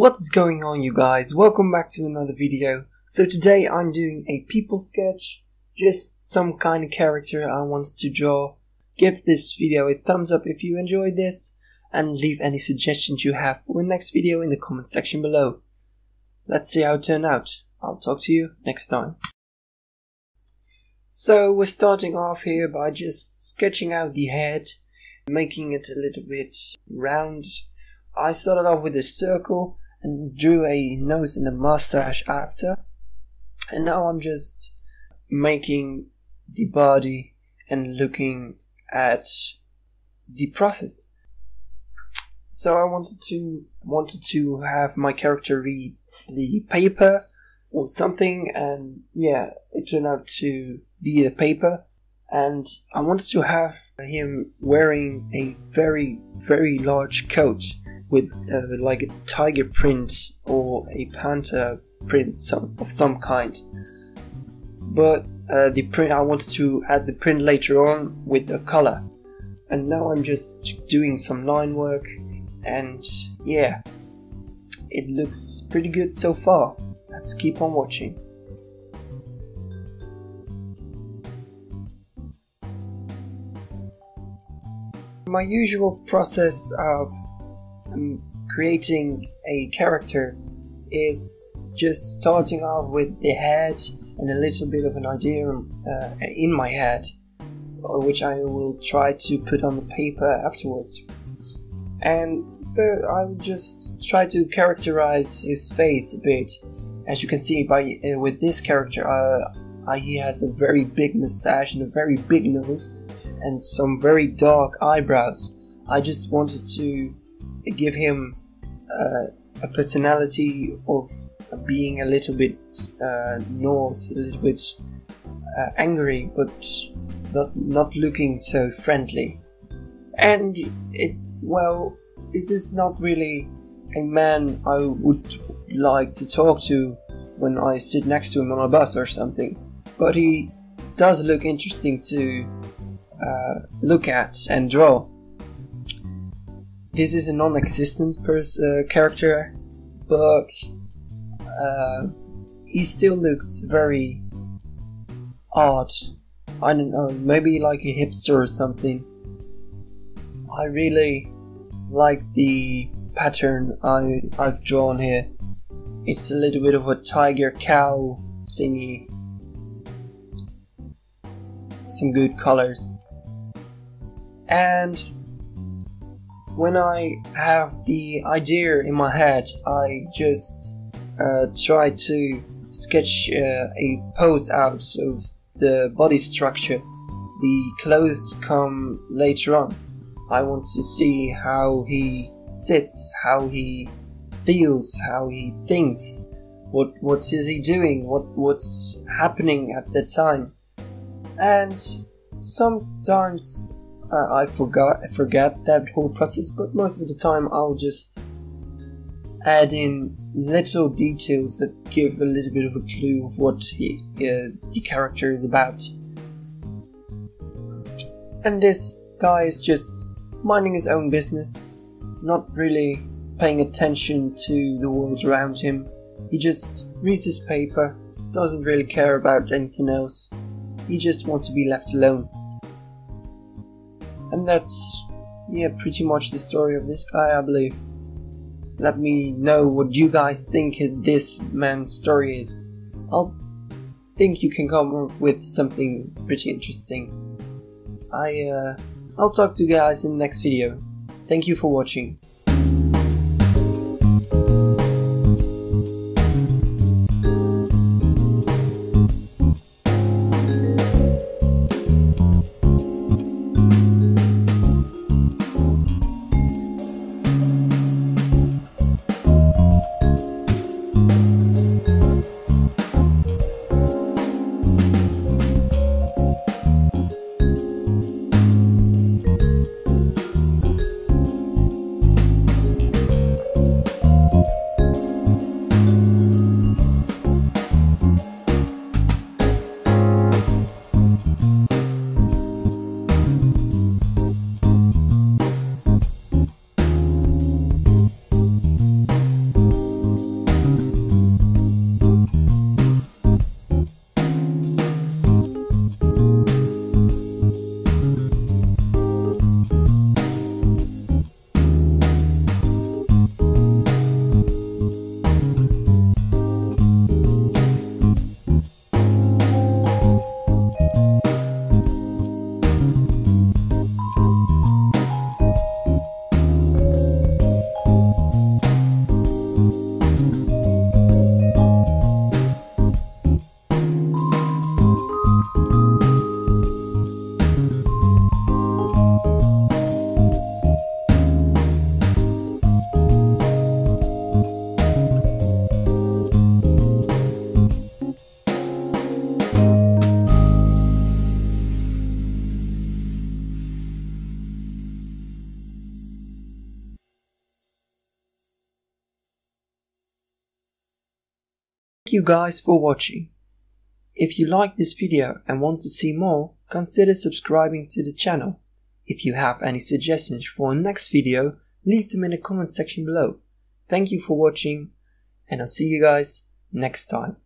What's going on, you guys? Welcome back to another video. So today I'm doing a people sketch, just some kind of character I want to draw. Give this video a thumbs up if you enjoyed this, and leave any suggestions you have for the next video in the comment section below. Let's see how it turned out. I'll talk to you next time. So we're starting off here by just sketching out the head, making it a little bit round. I started off with a circle and drew a nose and a mustache after, and now I'm just making the body and looking at the process. So I wanted to have my character read the paper or something, and yeah, it turned out to be the paper. And I wanted to have him wearing a very large coat with like a tiger print or a panther print of some kind, but the print, I wanted to add the print later on with the color. And now I'm just doing some line work, and yeah, it looks pretty good so far. Let's keep on watching. My usual process of creating a character is just starting off with the head and a little bit of an idea in my head, which I will try to put on the paper afterwards. And I will just try to characterize his face a bit. As you can see by with this character, he has a very big mustache and a very big nose and some very dark eyebrows. I just wanted to give him a personality of being a little bit Norse, a little bit angry, but not looking so friendly. And well, this is not really a man I would like to talk to when I sit next to him on a bus or something, but he does look interesting to look at and draw. This is a non-existent character, but he still looks very odd. I don't know, maybe like a hipster or something. I really like the pattern I've drawn here. It's a little bit of a tiger cow thingy. Some good colors. And when I have the idea in my head, I just try to sketch a pose out of the body structure. The clothes come later on. I want to see how he sits, how he feels, how he thinks, what is he doing, what's happening at the time. And sometimes I forget that whole process, but most of the time I'll just add in little details that give a little bit of a clue of what the character is about. And this guy is just minding his own business, not really paying attention to the world around him. He just reads his paper, doesn't really care about anything else. He just wants to be left alone. And that's, yeah, pretty much the story of this guy, I believe. Let me know what you guys think this man's story is. I'll think you can come up with something pretty interesting. I'll talk to you guys in the next video. Thank you for watching. Thank you guys for watching. If you like this video and want to see more, consider subscribing to the channel. If you have any suggestions for our next video, leave them in the comment section below. Thank you for watching, and I'll see you guys next time.